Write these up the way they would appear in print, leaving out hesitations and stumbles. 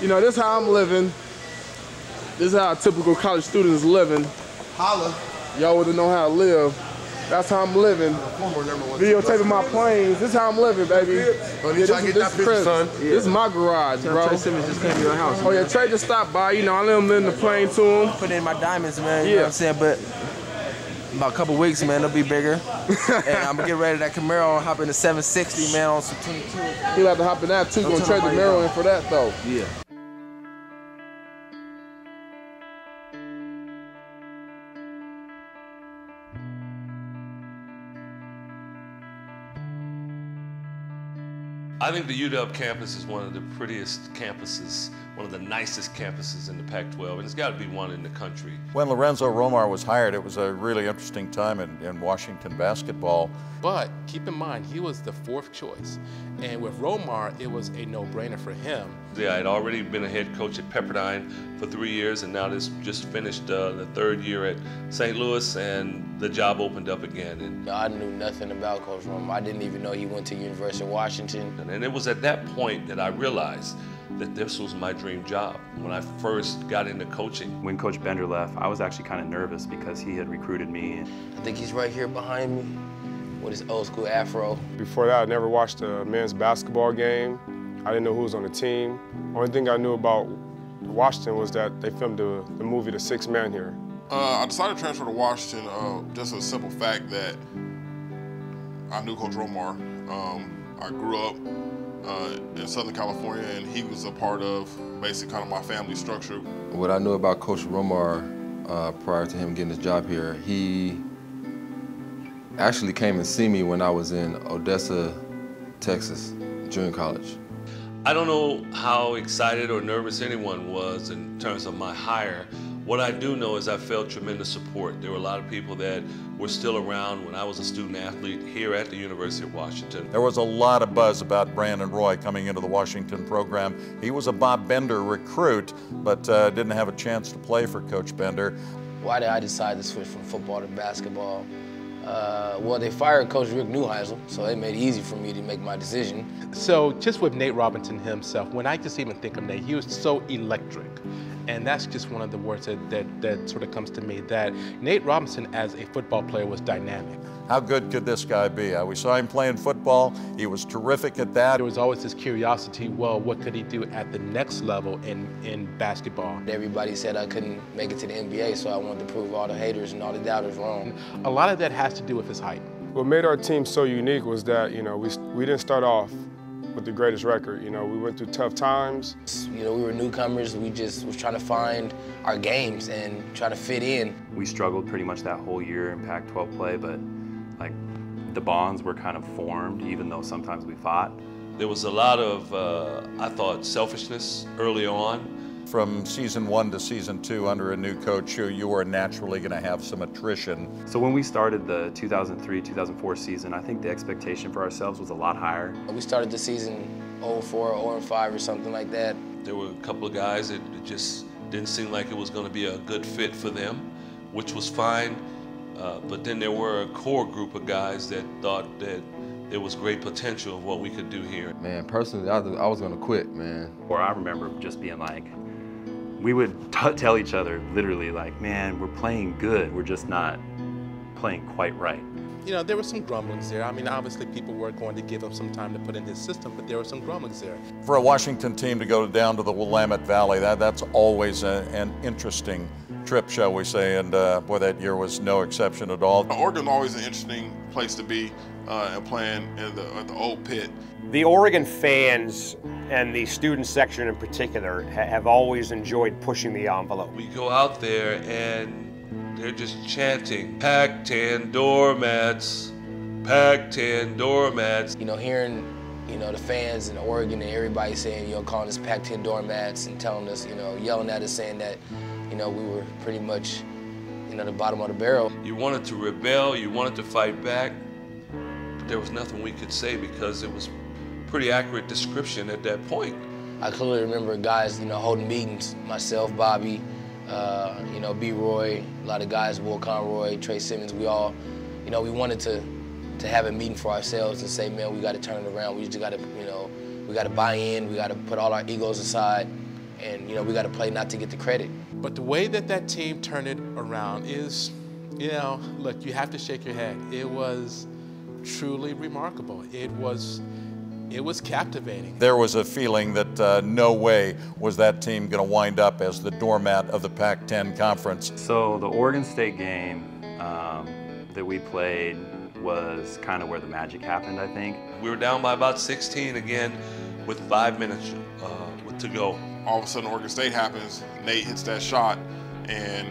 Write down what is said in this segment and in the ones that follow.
you know, this is how I'm living. This is how a typical college student is living. Holla. Y'all wouldn't know how to live. That's how I'm living. Videotaping my planes. This is how I'm living, baby. This is my garage, bro. Trey Simmons just came to your house. Oh, yeah, Trey just stopped by. You know, I let him lend the plane to him. Put in my diamonds, man. You know what I'm saying? But in about a couple weeks, man, they'll be bigger. And I'm going to get ready to that Camaro and hop in the 760, man, on some 22. He'll have to hop in that, too. Going to trade the Camaro in for that, though. Yeah. I think the UW campus is one of the prettiest campuses, one of the nicest campuses in the Pac-12, and it's got to be one in the country. When Lorenzo Romar was hired, it was a really interesting time in Washington basketball. But keep in mind, he was the fourth choice, and with Romar, it was a no-brainer for him. Yeah, I had already been a head coach at Pepperdine for 3 years, and now this just finished the third year at St. Louis, and the job opened up again. And I knew nothing about Coach Romar. I didn't even know he went to University of Washington. And it was at that point that I realized that this was my dream job when I first got into coaching. When Coach Bender left, I was actually kind of nervous because he had recruited me. I think he's right here behind me with his old school afro. Before that, I never watched a men's basketball game. I didn't know who was on the team. Only thing I knew about Washington was that they filmed the movie The Sixth Man here. I decided to transfer to Washington just for the simple fact that I knew Coach Romar. I grew up in Southern California, and he was a part of basically kind of my family structure. What I knew about Coach Romar prior to him getting his job here, he actually came and see me when I was in Odessa, Texas, junior college. I don't know how excited or nervous anyone was in terms of my hire. What I do know is I felt tremendous support. There were a lot of people that were still around when I was a student athlete here at the University of Washington. There was a lot of buzz about Brandon Roy coming into the Washington program. He was a Bob Bender recruit, but didn't have a chance to play for Coach Bender. Why did I decide to switch from football to basketball? Well, they fired Coach Rick Neuheisel, so they made it easy for me to make my decision. So just with Nate Robinson himself, when I just even think of Nate, he was so electric. And that's just one of the words that sort of comes to me, that Nate Robinson as a football player was dynamic. How good could this guy be? We saw him playing football. He was terrific at that. There was always this curiosity, well, what could he do at the next level in basketball? Everybody said I couldn't make it to the NBA, so I wanted to prove all the haters and all the doubters wrong. A lot of that has to do with his height. What made our team so unique was that, you know, we didn't start off with the greatest record. You know, we went through tough times. You know, we were newcomers. We just was trying to find our games and try to fit in. We struggled pretty much that whole year in Pac-12 play, but like the bonds were kind of formed, even though sometimes we fought. There was a lot of, I thought, selfishness early on. From season one to season two under a new coach, you were naturally going to have some attrition. So when we started the 2003-2004 season, I think the expectation for ourselves was a lot higher. We started the season 0-4, 0-5 or something like that. There were a couple of guys that just didn't seem like it was going to be a good fit for them, which was fine. But then there were a core group of guys that thought that there was great potential of what we could do here. Man, personally, I was going to quit, man. Or I remember just being like, we would tell each other literally like, man, we're playing good. We're just not playing quite right. You know, there were some grumblings there. I mean, obviously people were going to give him some time to put in his system, but there were some grumblings there. For a Washington team to go down to the Willamette Valley, that's always an interesting trip, shall we say, and boy, that year was no exception at all. Oregon's always an interesting place to be and playing in the old pit. The Oregon fans and the student section in particular have always enjoyed pushing the envelope. We go out there and they're just chanting, Pac-10 doormats, Pac-10 doormats. You know, hearing, you know, the fans in Oregon and everybody saying, you know, calling us Pac-10 doormats and telling us, you know, yelling at us saying that, you know, we were pretty much, you know, the bottom of the barrel. You wanted to rebel, you wanted to fight back, but there was nothing we could say because it was a pretty accurate description at that point. I clearly remember guys, you know, holding meetings, myself, Bobby, you know, B-Roy, a lot of guys, Will Conroy, Trey Simmons, we all, you know, we wanted to have a meeting for ourselves and say, man, we got to turn it around. We just got to, you know, we got to buy in. We got to put all our egos aside And, you know, we got to play not to get the credit. But the way that that team turned it around is, you know, look, you have to shake your head. It was truly remarkable. It was captivating. There was a feeling that no way was that team going to wind up as the doormat of the Pac-10 conference. So the Oregon State game that we played was kind of where the magic happened, I think. We were down by about 16 again with 5 minutes to go. All of a sudden, Oregon State happens, Nate hits that shot, and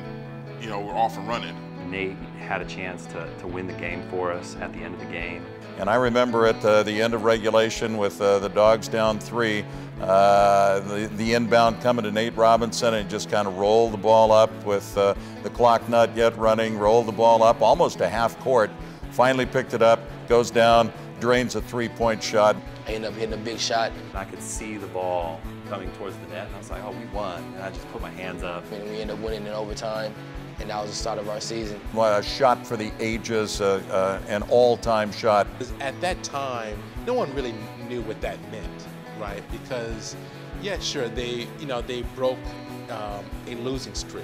you know, we're off and running. Nate had a chance to win the game for us at the end of the game. And I remember at the end of regulation with the Dogs down 3, the inbound coming to Nate Robinson, and just kind of rolled the ball up with the clock not yet running, rolled the ball up almost to half court, finally picked it up, goes down, drains a three-point shot. I ended up hitting a big shot. I could see the ball coming towards the net, and I was like, oh, we won. And I just put my hands up. And we ended up winning in overtime, and that was the start of our season. A shot for the ages, an all-time shot. At that time, no one really knew what that meant, right? Because, yeah, sure, they broke a losing streak.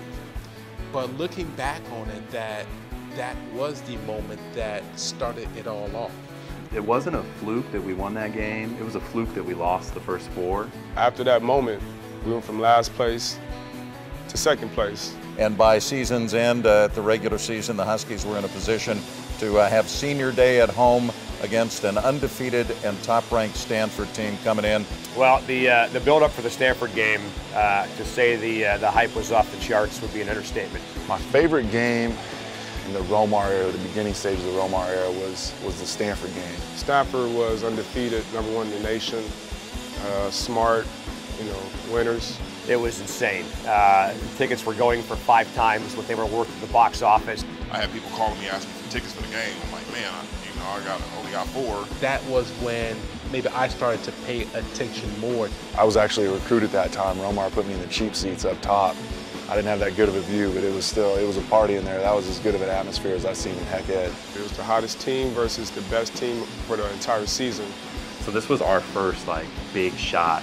But looking back on it, that was the moment that started it all off. It wasn't a fluke that we won that game. It was a fluke that we lost the first 4. After that moment, we went from last place to second place. And by season's end, at the regular season, the Huskies were in a position to have senior day at home against an undefeated and top-ranked Stanford team coming in. Well, the build-up for the Stanford game, to say the hype was off the charts would be an understatement. My favorite game in the Romar era, the beginning stages of the Romar era, was the Stanford game. Stanford was undefeated, #1 in the nation, smart, you know, winners. It was insane. Tickets were going for 5 times what they were worth at the box office. I had people calling me asking for tickets for the game. I'm like, man, I only got 4. That was when maybe I started to pay attention more. I was actually a recruit at that time. Romar put me in the cheap seats up top. I didn't have that good of a view, but it was a party in there. That was as good of an atmosphere as I've seen in Heck Ed. It was the hottest team versus the best team for the entire season. So this was our first like big shot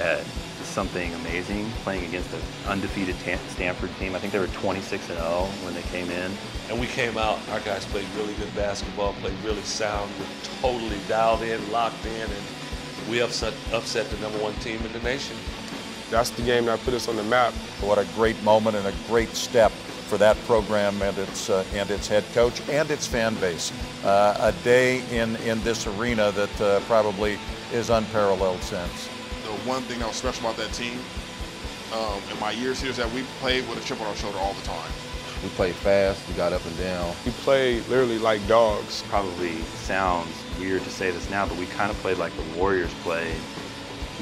at something amazing, playing against an undefeated Stanford team. I think they were 26-0 when they came in. And we came out, our guys played really good basketball, played really sound, were totally dialed in, locked in, and we upset the #1 team in the nation. That's the game that put us on the map. What a great moment and a great step for that program and its head coach and its fan base. A day in this arena that probably is unparalleled since. The one thing that was special about that team in my years here is that we played with a chip on our shoulder all the time. We played fast, we got up and down. We played literally like dogs. Probably sounds weird to say this now, but we kind of played like the Warriors played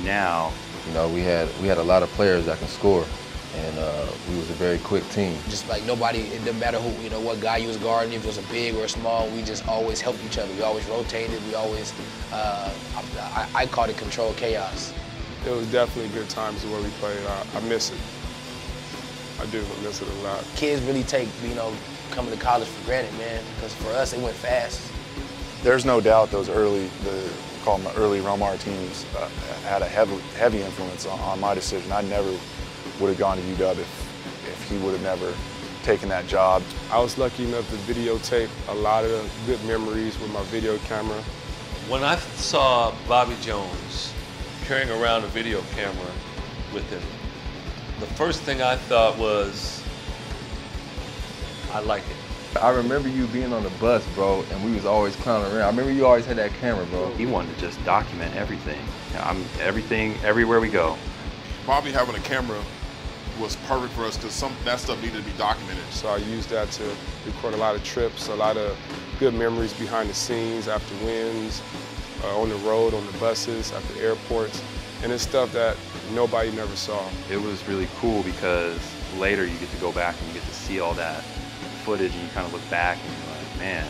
now. You know, we had a lot of players that can score, and we was a very quick team. Just like nobody, it didn't matter who, you know, what guy you was guarding, if it was a big or a small, we just always helped each other. We always rotated, we always, I called it controlled chaos. It was definitely good times where we played. I miss it. I do miss it a lot. Kids really take, you know, coming to college for granted, man, because for us, it went fast. There's no doubt those early Romar teams had a heavy influence on my decision. I never would have gone to UW if he would have never taken that job. I was lucky enough to videotape a lot of the good memories with my video camera. When I saw Bobby Jones carrying around a video camera with him, the first thing I thought was, I like it. I remember you being on the bus, bro, and we was always clowning around. I remember you always had that camera, bro. He wanted to just document everything. Everything, everywhere we go. Bobby having a camera was perfect for us because that stuff needed to be documented. So I used that to record a lot of trips, a lot of good memories behind the scenes, after wins, on the road, on the buses, at the airports, and it's stuff that nobody never saw. It was really cool because later you get to go back and you get to see all that footage, and you kind of look back and you're like, man,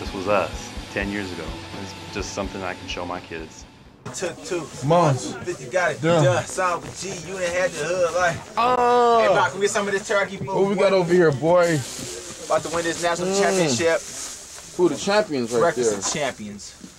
this was us 10 years ago. It's just something I can show my kids. It took 2 months. You got it done. Sound G, you done had the hood like. Oh. Hey, Brock, can we get some of this turkey food? What we got over here, boy? About to win this national championship. Who the champions right there? Breakfast of champions.